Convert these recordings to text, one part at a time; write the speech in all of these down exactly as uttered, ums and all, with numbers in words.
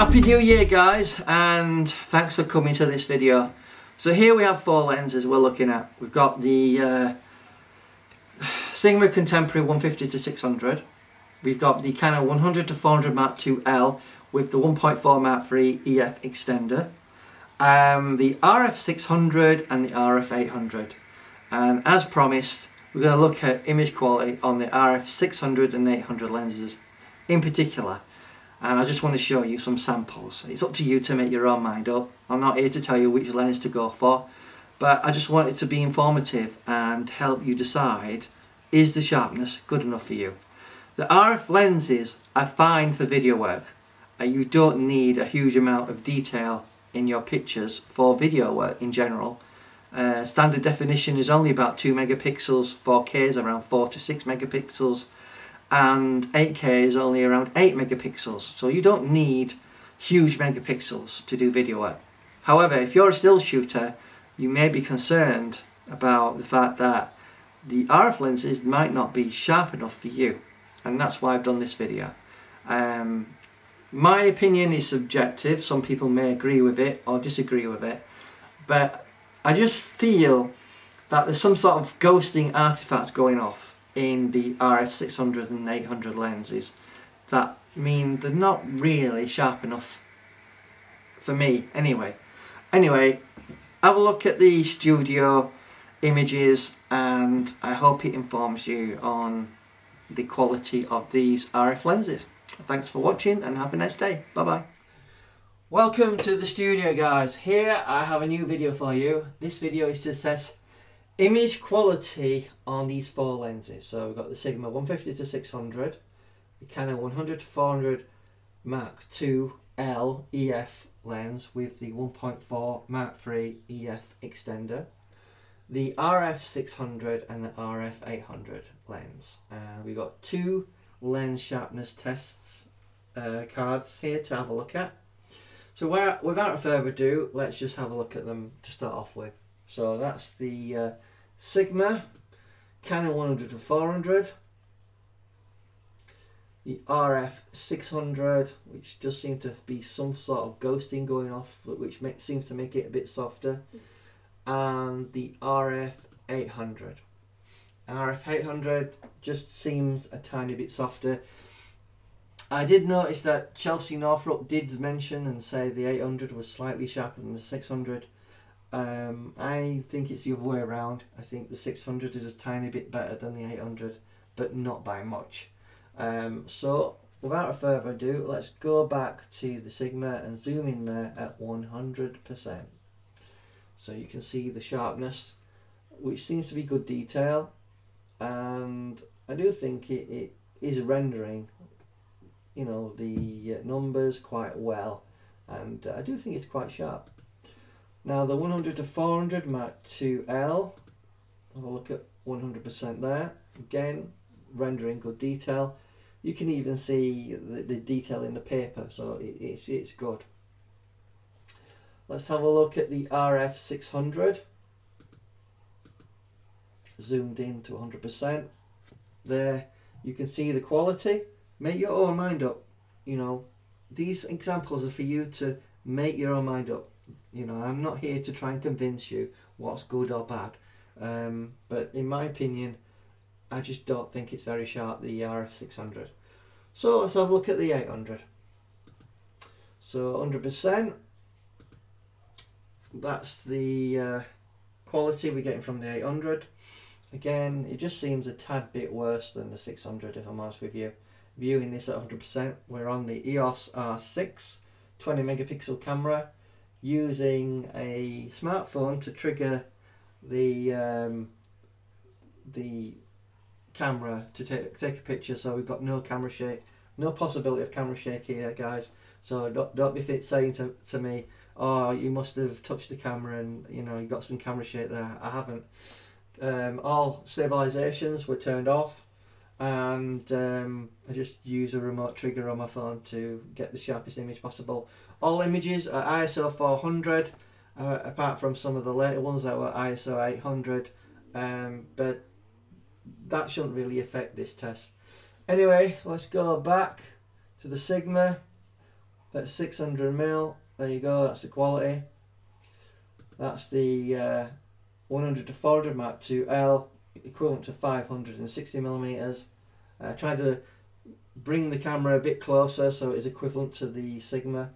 Happy New Year, guys, and thanks for coming to this video. So here we have four lenses we're looking at. We've got the uh, Sigma Contemporary one fifty to six hundred. We've got the Canon one hundred to four hundred Mark two L with the one point four Mark three E F extender, um, the R F six hundred and the R F eight hundred. And as promised, we're going to look at image quality on the R F six hundred and eight hundred lenses in particular. And I just want to show you some samples. It's up to you to make your own mind up. I'm not here to tell you which lens to go for, but I just want it to be informative and help you decide, is the sharpness good enough for you? The R F lenses are fine for video work. You don't need a huge amount of detail in your pictures for video work in general. Uh, standard definition is only about two megapixels, four K is around four to six megapixels, and eight K is only around eight megapixels, so you don't need huge megapixels to do video work. However, if you're a still shooter, you may be concerned about the fact that the R F lenses might not be sharp enough for you, and that's why I've done this video. Um, my opinion is subjective. Some people may agree with it or disagree with it, but I just feel that there's some sort of ghosting artifacts going off in the R F six hundred and eight hundred lenses that mean they're not really sharp enough for me anyway. Anyway, have a look at the studio images and I hope it informs you on the quality of these R F lenses. Thanks for watching and have a nice day. Bye bye. Welcome to the studio, guys. Here I have a new video for you. This video is to assess image quality on these four lenses. So we've got the Sigma one fifty to six hundred, the Canon one hundred to four hundred Mark two L E F lens with the one point four Mark three E F extender, the R F six hundred and the R F eight hundred lens. Uh, we've got two lens sharpness tests uh, cards here to have a look at. So where, without further ado, let's just have a look at them to start off with. So that's the uh, Sigma, Canon one hundred to four hundred, the R F six hundred, which does seem to be some sort of ghosting going off, which make, seems to make it a bit softer, and the R F eight hundred. R F eight hundred just seems a tiny bit softer. I did notice that Chelsea Northrop did mention and say the eight hundred was slightly sharper than the six hundred. Um, I think it's the other way around. I think the six hundred is a tiny bit better than the eight hundred, but not by much. Um, so without further ado, let's go back to the Sigma and zoom in there at one hundred percent. So you can see the sharpness, which seems to be good detail, and I do think it, it is rendering, you know, the numbers quite well, and I do think it's quite sharp. Now the one hundred to four hundred Mark two L, have a look at one hundred percent there, again rendering good detail. You can even see the, the detail in the paper, so it, it's, it's good. Let's have a look at the R F six hundred, zoomed in to one hundred percent. There you can see the quality. Make your own mind up, you know, these examples are for you to make your own mind up. You know, I'm not here to try and convince you what's good or bad, um, but in my opinion, I just don't think it's very sharp, the R F six hundred. So let's have a look at the eight hundred. So one hundred percent, that's the uh, quality we're getting from the eight hundred. Again, it just seems a tad bit worse than the six hundred, if I'm honest with you. Viewing this at one hundred percent, we're on the E O S R six twenty megapixel camera, using a smartphone to trigger the um, the camera to take take a picture. So we've got no camera shake, no possibility of camera shake here, guys. So don't don't be fit saying to to me, oh, you must have touched the camera and you know you got some camera shake there. I haven't. Um, all stabilizations were turned off, and um, I just use a remote trigger on my phone to get the sharpest image possible. All images are I S O four hundred, uh, apart from some of the later ones that were I S O eight hundred, um, but that shouldn't really affect this test. Anyway, let's go back to the Sigma That's six hundred mil, there you go, that's the quality. That's the uh, one hundred to four hundred Mark two L, equivalent to five hundred sixty millimeters. I tried to bring the camera a bit closer so it's equivalent to the Sigma.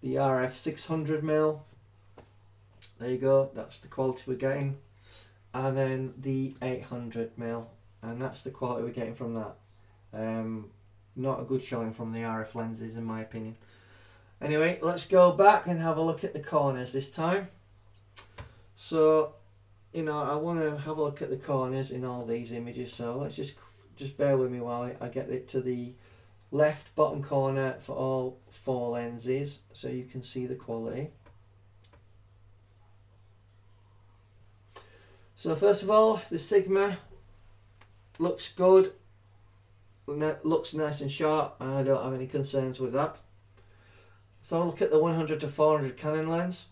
The R F six hundred mil, there you go, that's the quality we're getting. And then the eight hundred mil, and that's the quality we're getting from that. Um, not a good showing from the R F lenses in my opinion. Anyway, let's go back and have a look at the corners this time. So, you know, I want to have a look at the corners in all these images, so let's just just bear with me while I get it to the left bottom corner for all four lenses so you can see the quality. So first of all, the Sigma looks good, looks nice and sharp, and I don't have any concerns with that. So I'll look at the one hundred to four hundred Canon lens.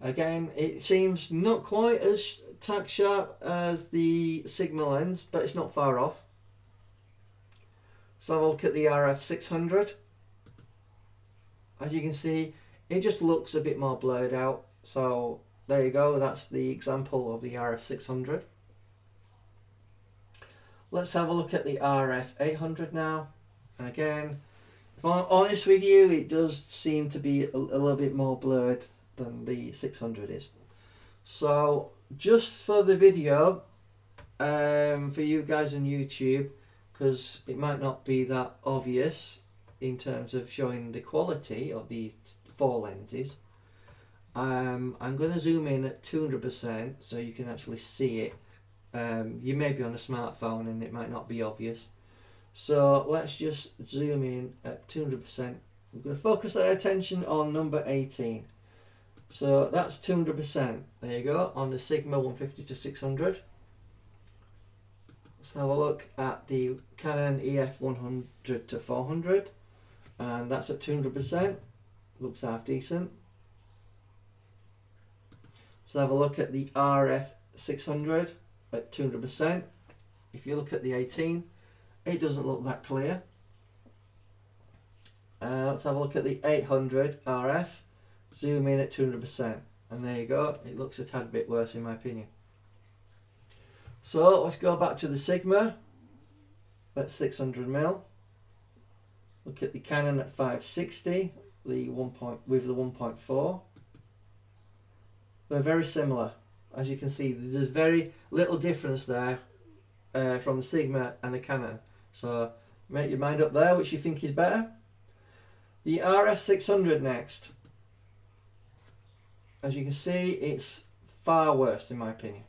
Again, it seems not quite as tack sharp as the Sigma lens, but it's not far off. So I'll look at the R F six hundred. As you can see, it just looks a bit more blurred out. So there you go, that's the example of the R F six hundred. Let's have a look at the R F eight hundred now. And again, if I'm honest with you, it does seem to be a, a little bit more blurred than the six hundred is. So just for the video, um, for you guys on YouTube, because it might not be that obvious in terms of showing the quality of the four lenses, um, I'm going to zoom in at two hundred percent so you can actually see it. Um, you may be on a smartphone and it might not be obvious. So let's just zoom in at two hundred percent. We're going to focus our attention on number eighteen. So that's two hundred percent. There you go, on the Sigma one fifty to six hundred. Let's have a look at the Canon E F one hundred to four hundred, and that's at two hundred percent. Looks half decent. Let's have a look at the R F six hundred at two hundred percent. If you look at the eighteen, it doesn't look that clear. Uh, let's have a look at the eight hundred R F. Zoom in at two hundred percent, and there you go, it looks a tad bit worse in my opinion. So let's go back to the Sigma at six hundred mil. Look at the Canon at five sixty, the one point with the one point four. They're very similar, as you can see. There's very little difference there uh, from the Sigma and the Canon. So make your mind up there which you think is better. The R F six hundred next. As you can see, it's far worse in my opinion.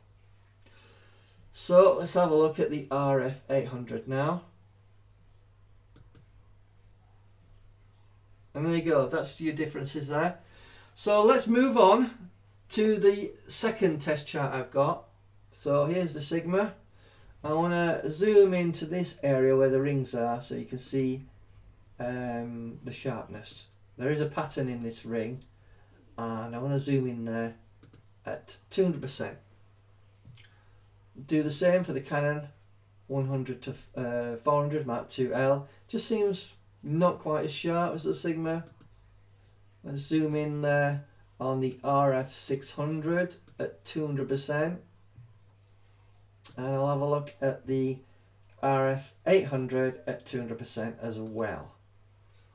So let's have a look at the R F eight hundred now. And there you go, that's your differences there. So let's move on to the second test chart I've got. So here's the Sigma. I want to zoom into this area where the rings are so you can see um, the sharpness. There is a pattern in this ring, and I want to zoom in there at two hundred percent. Do the same for the Canon one hundred to four hundred Mark two L. Just seems not quite as sharp as the Sigma. Let's zoom in there on the R F six hundred at two hundred percent, and I'll have a look at the R F eight hundred at two hundred percent as well.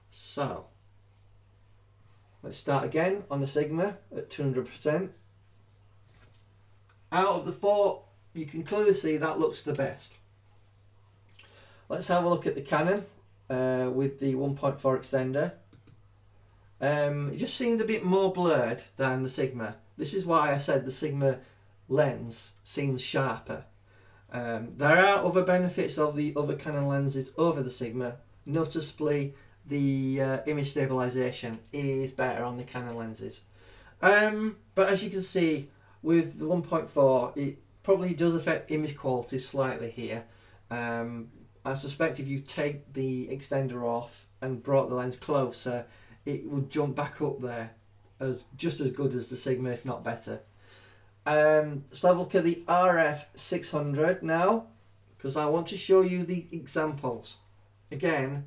So let's start again on the Sigma at two hundred percent. Out of the four, you can clearly see that looks the best. Let's have a look at the Canon uh, with the one point four extender. Um, it just seemed a bit more blurred than the Sigma. This is why I said the Sigma lens seems sharper. Um, there are other benefits of the other Canon lenses over the Sigma. Noticeably, the uh, image stabilization is better on the Canon lenses. Um, but as you can see, with the one point four, it probably does affect image quality slightly here. Um, I suspect if you take the extender off and brought the lens closer, it would jump back up there as just as good as the Sigma, if not better. Um, so I'll look at the R F six hundred now, because I want to show you the examples. Again,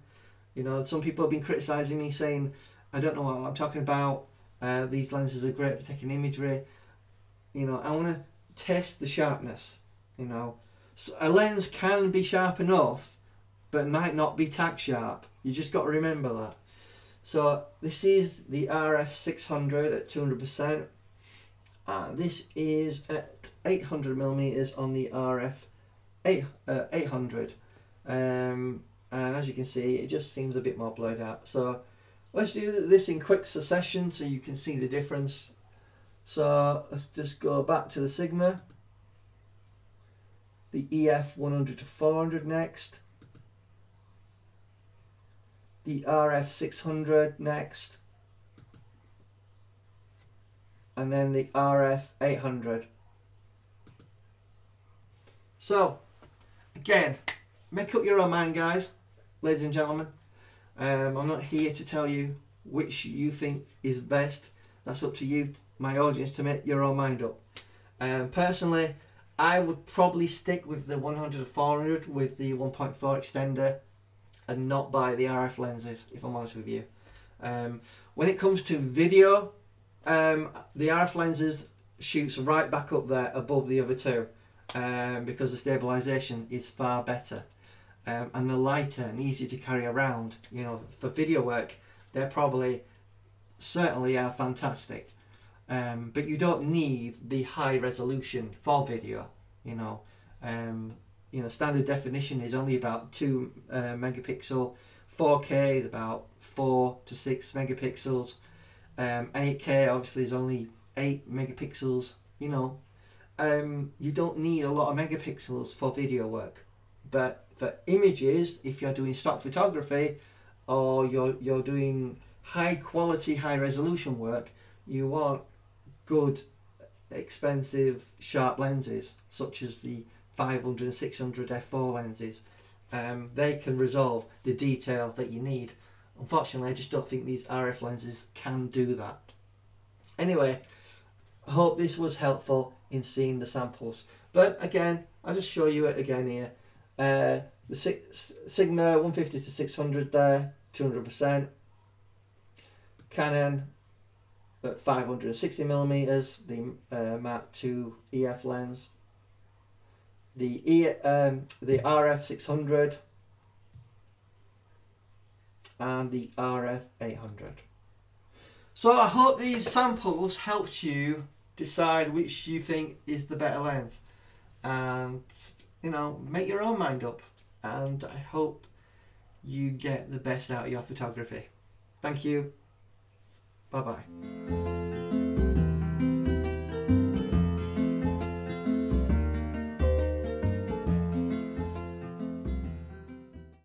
You know, some people have been criticising me saying, I don't know what I'm talking about, uh, these lenses are great for taking imagery. You know, I want to test the sharpness, you know. So a lens can be sharp enough, but might not be tack sharp. You just got to remember that. So this is the R F six hundred at two hundred percent. Uh, this is at eight hundred millimeters on the R F eight hundred. Um, and as you can see, it just seems a bit more blurred out. So let's do this in quick succession so you can see the difference. So let's just go back to the Sigma, the E F one hundred to four hundred next, the R F six hundred next, and then the R F eight hundred. So again, make up your own mind, guys, ladies and gentlemen. Um, I'm not here to tell you which you think is best. That's up to you, my audience, to make your own mind up. Um, personally, I would probably stick with the one hundred to four hundred with the one point four extender and not buy the R F lenses, if I'm honest with you. Um, when it comes to video, um, the R F lenses shoots right back up there above the other two um, because the stabilization is far better, um, and they're lighter and easier to carry around. You know, for video work, they're probably certainly are fantastic, um, but you don't need the high resolution for video. You know, um, you know, standard definition is only about two uh, megapixel. four K is about four to six megapixels. Um, eight K obviously is only eight megapixels. You know, um, you don't need a lot of megapixels for video work, but for images, if you're doing stock photography or you're you're doing high quality, high resolution work, you want good, expensive, sharp lenses such as the five hundred and six hundred F four lenses. Um, they can resolve the detail that you need. Unfortunately, I just don't think these R F lenses can do that. Anyway, I hope this was helpful in seeing the samples. But again, I'll just show you it again here. Uh, the six, Sigma one fifty to six hundred there, two hundred percent. Canon at five hundred sixty millimeters, the uh, Mark two E F lens, the e um, the R F six hundred, and the R F eight hundred. So I hope these samples helped you decide which you think is the better lens, and you know, make your own mind up. And I hope you get the best out of your photography. Thank you. Bye-bye.